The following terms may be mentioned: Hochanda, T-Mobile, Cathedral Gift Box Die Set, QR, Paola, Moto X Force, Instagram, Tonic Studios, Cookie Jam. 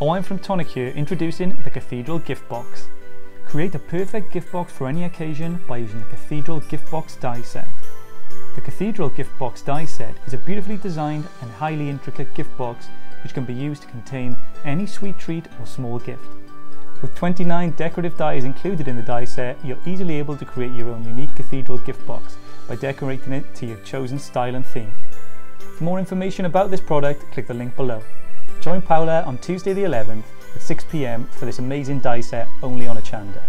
I'm from Tonic here, introducing the Cathedral Gift Box. Create a perfect gift box for any occasion by using the Cathedral Gift Box Die Set. The Cathedral Gift Box Die Set is a beautifully designed and highly intricate gift box which can be used to contain any sweet treat or small gift. With 29 decorative dies included in the die set, you're easily able to create your own unique Cathedral Gift Box by decorating it to your chosen style and theme. For more information about this product, click the link below. Join Paola on Tuesday the 11th at 6 p.m. for this amazing die set only on Hochanda.